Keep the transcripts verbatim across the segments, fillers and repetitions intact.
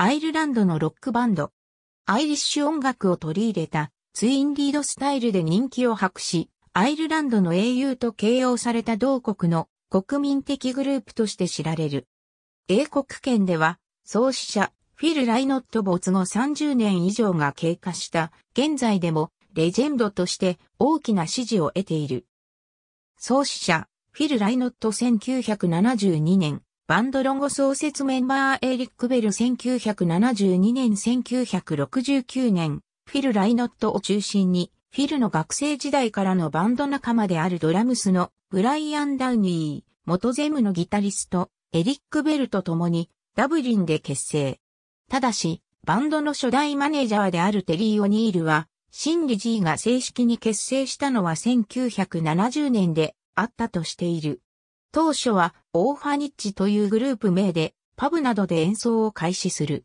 アイルランドのロックバンド。アイリッシュ音楽を取り入れたツインリードスタイルで人気を博し、アイルランドの英雄と形容された同国の国民的グループとして知られる。英国圏では創始者フィル・ライノット没後さんじゅうねん以上が経過した現在でもレジェンドとして大きな支持を得ている。創始者フィル・ライノットせんきゅうひゃくななじゅうにねん、バンドロゴ創設メンバーエリック・ベルせんきゅうひゃくななじゅうにねんせんきゅうひゃくろくじゅうきゅうねん、フィル・ライノットを中心にフィルの学生時代からのバンド仲間であるドラムスのブライアン・ダウニー、元ゼムのギタリスト、エリック・ベルと共にダブリンで結成。ただし、バンドの初代マネージャーであるテリー・オニールは、シン・リジーが正式に結成したのはせんきゅうひゃくななじゅうねんであったとしている。当初はオーファニッチというグループ名で、パブなどで演奏を開始する。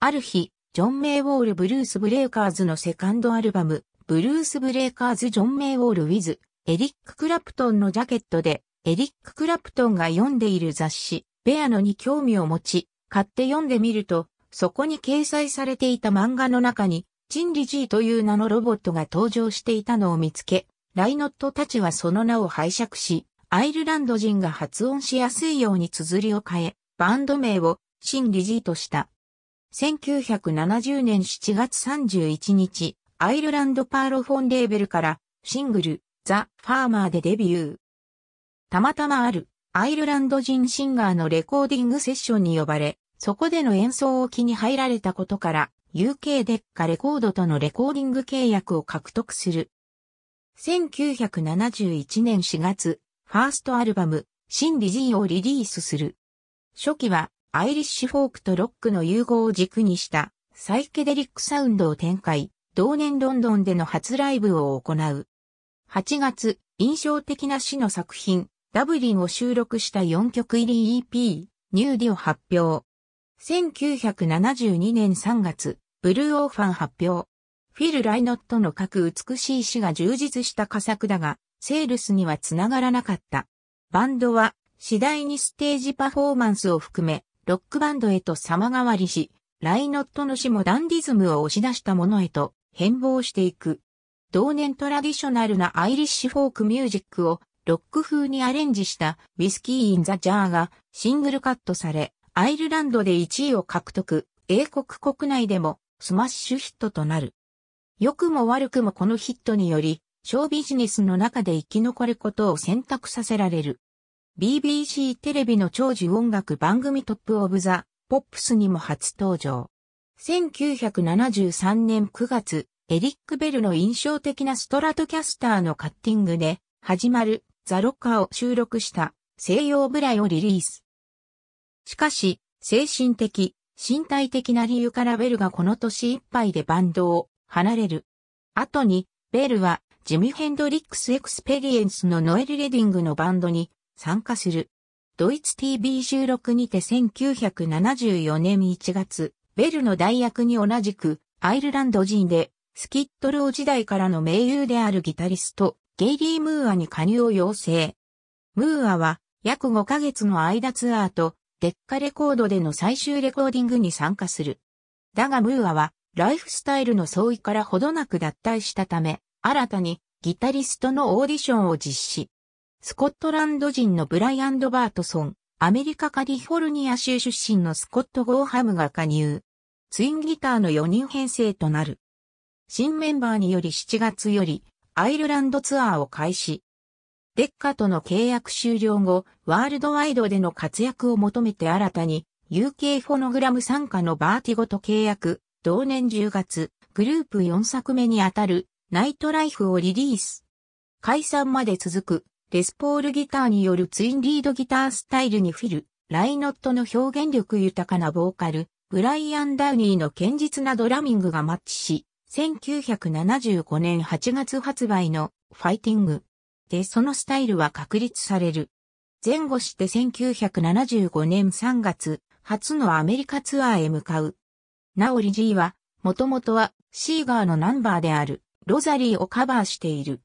ある日、ジョン・メイウォール・ブルース・ブレイカーズのセカンドアルバム、ブルース・ブレイカーズ・ジョン・メイウォール・ウィズ、エリック・クラプトンのジャケットで、エリック・クラプトンが読んでいる雑誌、Beanoに興味を持ち、買って読んでみると、そこに掲載されていた漫画の中に、シン・リジーという名のロボットが登場していたのを見つけ、ライノットたちはその名を拝借し、アイルランド人が発音しやすいように綴りを変え、バンド名をシン・リジーとした。せんきゅうひゃくななじゅうねんしちがつさんじゅういちにち、アイルランドパーロフォンレーベルからシングル、ザ・ファーマーでデビュー。たまたまあるアイルランド人シンガーのレコーディングセッションに呼ばれ、そこでの演奏を気に入られたことから、ユーケー デッカレコードとのレコーディング契約を獲得する。せんきゅうひゃくななじゅういちねんしがつ、ファーストアルバム、シン・リジーをリリースする。初期はアイリッシュフォークとロックの融合を軸にしたサイケデリックサウンドを展開、同年ロンドンでの初ライブを行う。はちがつ、印象的な詩の作品、ダブリンを収録したよんきょく入り イーピー、ニューディを発表。せんきゅうひゃくななじゅうにねんさんがつ、ブルーオーファン発表。フィル・ライノットの書く美しい詩が充実した佳作だが、セールスにはつながらなかった。バンドは次第にステージパフォーマンスを含め、ロックバンドへと様変わりし、ライノットの詩もダンディズムを押し出したものへと変貌していく。同年トラディショナルなアイリッシュフォークミュージックをロック風にアレンジしたウィスキー・イン・ザ・ジャーがシングルカットされ、アイルランドでいちいを獲得、英国国内でもスマッシュヒットとなる。良くも悪くもこのヒットにより、ショービジネスの中で生き残ることを選択させられる。ビービーシー テレビの長寿音楽番組トップオブザ・ポップスにも初登場。せんきゅうひゃくななじゅうさんねんくがつ、エリック・ベルの印象的なストラトキャスターのカッティングで始まるザ・ロッカーを収録した西洋無頼をリリース。しかし、精神的、身体的な理由からベルがこの年いっぱいでバンドを離れる。後に、ベルはジミ・ヘンドリックス・エクスペリエンスのノエル・レディングのバンドに参加する。ドイツ ティーブイ 収録にてせんきゅうひゃくななじゅうよねんいちがつ、ベルの代役に同じくアイルランド人でスキットロー時代からの盟友であるギタリスト、ゲイリー・ムーアに加入を要請。ムーアは約ごかげつの間ツアーと、デッカレコードでの最終レコーディングに参加する。だがムーアはライフスタイルの相違からほどなく脱退したため、新たにギタリストのオーディションを実施。スコットランド人のブライアン・バートソン、アメリカカリフォルニア州出身のスコット・ゴーハムが加入。ツインギターのよにん編成となる。新メンバーによりしちがつよりアイルランドツアーを開始。デッカとの契約終了後、ワールドワイドでの活躍を求めて新たに ユーケー フォノグラム参加のバーティゴと契約、同年じゅうがつ、グループよんさくめにあたるナイトライフをリリース。解散まで続くレスポールギターによるツインリードギタースタイルにフィル・ライノットの表現力豊かなボーカル、ブライアン・ダウニーの堅実なドラミングがマッチし、せんきゅうひゃくななじゅうごねんはちがつ発売のファイティング。でそのスタイルは確立される。前後してせんきゅうひゃくななじゅうごねんさんがつ、初のアメリカツアーへ向かう。なおリジーは、もともとはシーガーのナンバーである、ロザリーをカバーしている。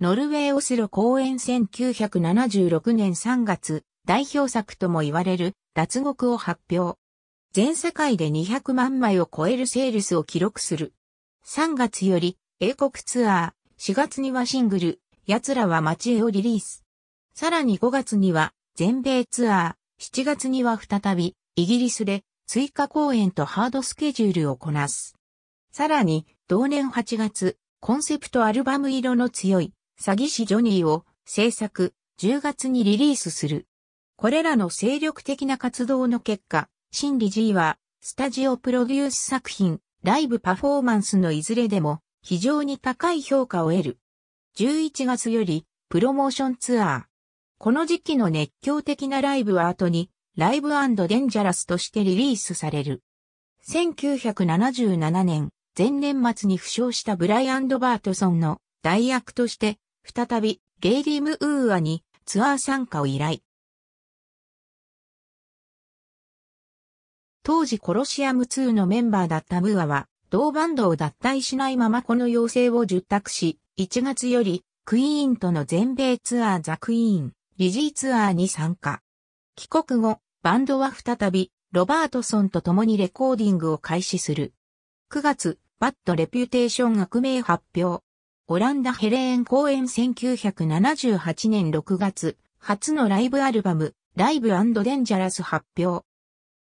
ノルウェーオスロ公演せんきゅうひゃくななじゅうろくねんさんがつ、代表作とも言われる、脱獄を発表。全世界でにひゃくまんまいを超えるセールスを記録する。さんがつより英国ツアー、しがつにはシングル、奴らは街へをリリース。さらにごがつには全米ツアー、しちがつには再びイギリスで追加公演とハードスケジュールをこなす。さらに同年はちがつ、コンセプトアルバム色の強い詐欺師ジョニーを制作、じゅうがつにリリースする。これらの精力的な活動の結果、シン・リジーはスタジオプロデュース作品、ライブパフォーマンスのいずれでも非常に高い評価を得る。じゅういちがつよりプロモーションツアー。この時期の熱狂的なライブは後にライブ&デンジャラスとしてリリースされる。せんきゅうひゃくななじゅうななねん、前年末に負傷したブライアン・ロバートソンの代役として、再びゲイリー・ムーアにツアー参加を依頼。当時コロシアムツーのメンバーだったムーアは、同バンドを脱退しないままこの要請を受託し、いちがつよりクイーンとの全米ツアーザ・クイーン、リジーツアーに参加。帰国後、バンドは再びロバートソンと共にレコーディングを開始する。くがつ、バッド・レピュテーション悪名発表。オランダヘレーン公演せんきゅうひゃくななじゅうはちねんろくがつ、初のライブアルバム、ライブ&デンジャラス発表。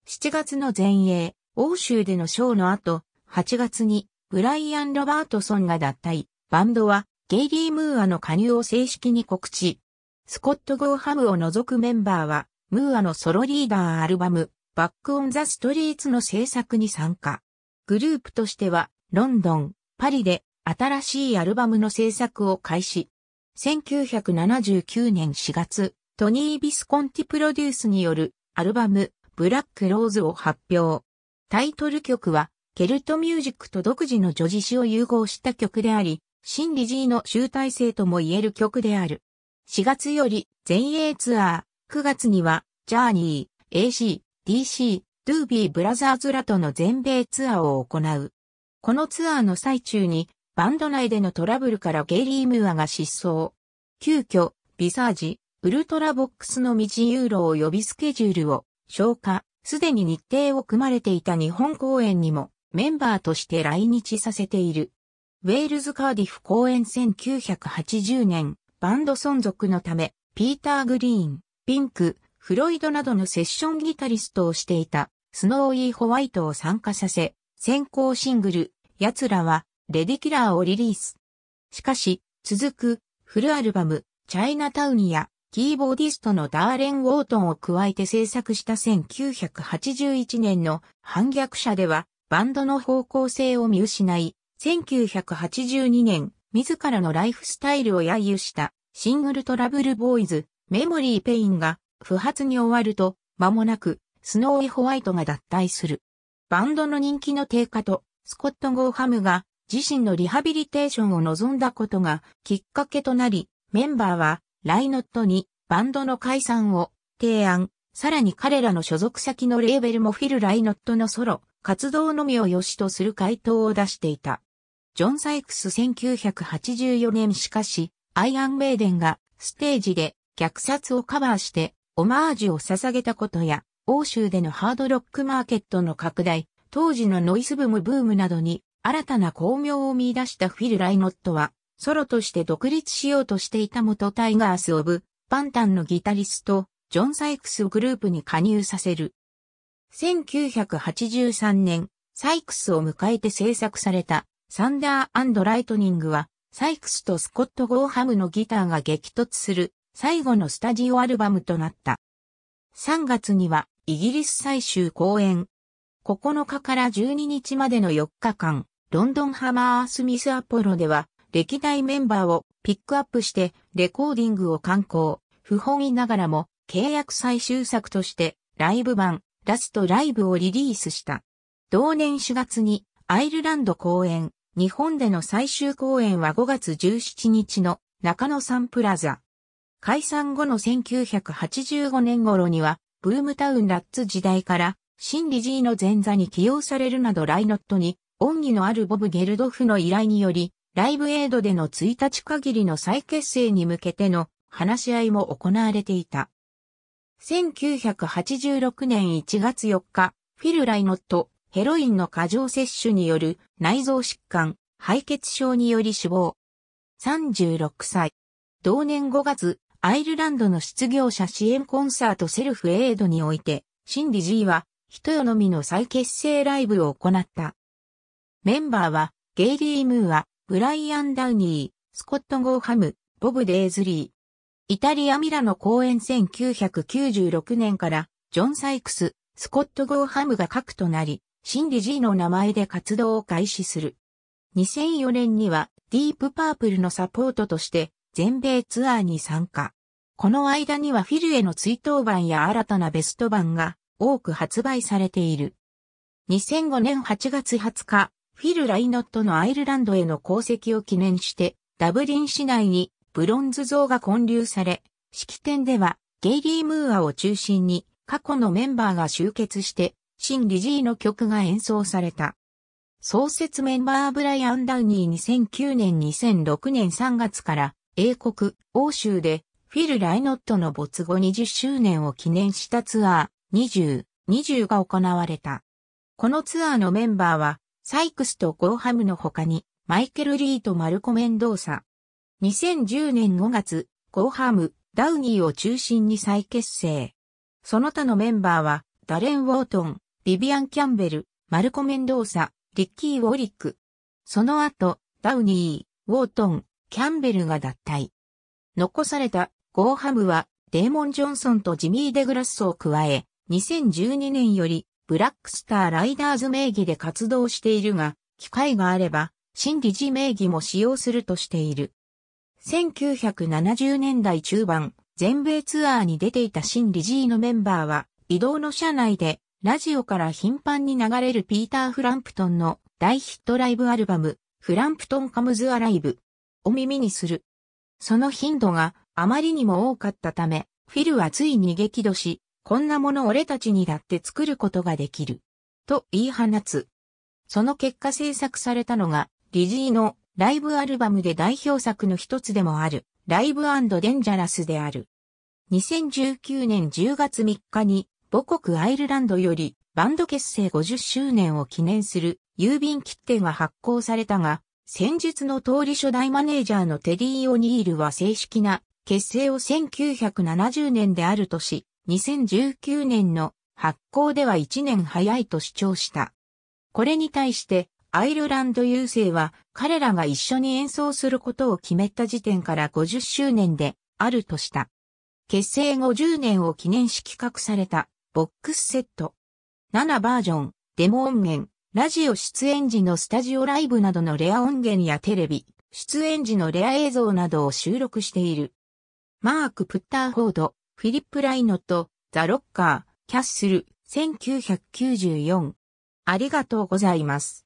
しちがつの全英、欧州でのショーの後、はちがつに、ブライアン・ロバートソンが脱退、バンドは、ゲイリー・ムーアの加入を正式に告知。スコット・ゴーハムを除くメンバーは、ムーアのソロリーダーアルバム、バック・オン・ザ・ストリーツの制作に参加。グループとしては、ロンドン、パリで、新しいアルバムの制作を開始。せんきゅうひゃくななじゅうきゅうねんしがつ、トニー・ビスコンティプロデュースによるアルバムブラック・ローズを発表。タイトル曲はケルトミュージックと独自の叙事詩を融合した曲であり、シン・リジーの集大成とも言える曲である。しがつより全英ツアー、くがつにはジャーニー、エーシー、ディーシー、ドゥービー・ブラザーズらとの全米ツアーを行う。このツアーの最中にバンド内でのトラブルからゲイリー・ムーアが失踪。急遽、ビサージ、ウルトラボックスの未知ユーロを呼びスケジュールを消化、すでに日程を組まれていた日本公演にもメンバーとして来日させている。ウェールズ・カーディフ公演せんきゅうひゃくはちじゅうねん、バンド存続のため、ピーター・グリーン、ピンク、フロイドなどのセッションギタリストをしていた、スノーイー・ホワイトを参加させ、先行シングル、奴らは、レディキラーをリリース。しかし、続く、フルアルバム、チャイナタウンや、キーボーディストのダーレン・ウォートンを加えて制作したせんきゅうひゃくはちじゅういちねんの反逆者では、バンドの方向性を見失い、せんきゅうひゃくはちじゅうにねん、自らのライフスタイルを揶揄した、シングルトラブルボーイズ、メモリー・ペインが、不発に終わると、間もなく、スノーイ・ホワイトが脱退する。バンドの人気の低下と、スコット・ゴーハムが、自身のリハビリテーションを望んだことがきっかけとなり、メンバーはライノットにバンドの解散を提案、さらに彼らの所属先のレーベルもフィル・ライノットのソロ活動のみを良しとする回答を出していた。ジョン・サイクスせんきゅうひゃくはちじゅうよねんしかし、アイアン・メイデンがステージで虐殺をカバーしてオマージュを捧げたことや、欧州でのハードロックマーケットの拡大、当時のノイズブームブームなどに、新たな光明を見出したフィル・ライノットは、ソロとして独立しようとしていた元タイガース・オブ・パンタンのギタリスト、ジョン・サイクスをグループに加入させる。せんきゅうひゃくはちじゅうさんねん、サイクスを迎えて制作された、サンダー&ライトニングは、サイクスとスコット・ゴーハムのギターが激突する、最後のスタジオアルバムとなった。さんがつには、イギリス最終公演。ここのかからじゅうににちまでのよっかかん。ロンドンハマースミスアポロでは歴代メンバーをピックアップしてレコーディングを敢行。不本意ながらも契約最終作としてライブ版ラストライブをリリースした。同年しがつにアイルランド公演。日本での最終公演はごがつじゅうしちにちの中野サンプラザ。解散後のせんきゅうひゃくはちじゅうごねん頃にはブームタウンラッツ時代からシン・リジーの前座に起用されるなどライノットに恩義のあるボブ・ゲルドフの依頼により、ライブエイドでのついたち限りの再結成に向けての話し合いも行われていた。せんきゅうひゃくはちじゅうろくねんいちがつよっか、ピルライノット、ヘロインの過剰摂取による内臓疾患、敗血症により死亡。さんじゅうろくさい。同年ごがつ、アイルランドの失業者支援コンサートセルフエイドにおいて、シン・リジーは、一夜のみの再結成ライブを行った。メンバーは、ゲイリー・ムーア、ブライアン・ダウニー、スコット・ゴーハム、ボブ・デイズリー。イタリア・ミラノ公演せんきゅうひゃくきゅうじゅうろくねんから、ジョン・サイクス、スコット・ゴーハムが核となり、シン・リジーの名前で活動を開始する。にせんよねんには、ディープ・パープルのサポートとして、全米ツアーに参加。この間にはフィルへの追悼版や新たなベスト版が多く発売されている。にせんごねんはちがつはつか、フィル・ライノットのアイルランドへの功績を記念して、ダブリン市内にブロンズ像が建立され、式典ではゲイリー・ムーアを中心に過去のメンバーが集結して、シン・リジーの曲が演奏された。創設メンバーブライアン・ダウニーにせんきゅうねんにせんろくねんさんがつから、英国、欧州で、フィル・ライノットの没後にじゅっしゅうねんを記念したツアー、にじゅう、にじゅうが行われた。このツアーのメンバーは、サイクスとゴーハムの他に、マイケル・リーとマルコ・メンドーサ。にせんじゅうねんごがつ、ゴーハム、ダウニーを中心に再結成。その他のメンバーは、ダレン・ウォートン、ビビアン・キャンベル、マルコ・メンドーサ、リッキー・ウォリック。その後、ダウニー、ウォートン、キャンベルが脱退。残されたゴーハムはデーモン・ジョンソンとジミー・デグラッソを加え、にせんじゅうにねんよりブラックスター・ライダーズ名義で活動しているが、機会があれば、シン・リジー名義も使用するとしている。せんきゅうひゃくななじゅうねんだい中盤、全米ツアーに出ていたシン・リジーのメンバーは、移動の車内で、ラジオから頻繁に流れるピーター・フランプトンの大ヒットライブアルバム、フランプトン・カムズ・アライブ。お耳にする。その頻度があまりにも多かったため、フィルはついに激怒し、こんなもの俺たちにだって作ることができる。と言い放つ。その結果制作されたのが、リジーのライブアルバムで代表作の一つでもある、ライブ&デンジャラスである。にせんじゅうきゅうねんじゅうがつみっかに、母国アイルランドよりバンド結成ごじゅっしゅうねんを記念する郵便切手が発行されたが、先日の通り初代マネージャーのテリー・オニールは正式な結成をせんきゅうひゃくななじゅうねんであるとし、にせんじゅうきゅうねんの発行ではいちねん早いと主張した。これに対してアイルランド郵政は彼らが一緒に演奏することを決めた時点からごじゅっしゅうねんであるとした。結成ごじゅうねんを記念し企画されたボックスセット。ななバージョン、デモ音源。ラジオ出演時のスタジオライブなどのレア音源やテレビ、出演時のレア映像などを収録している。マーク・プッターフォード、フィリップ・ライノット、ザ・ロッカー、キャッスル、せんきゅうひゃくきゅうじゅうよん。ありがとうございます。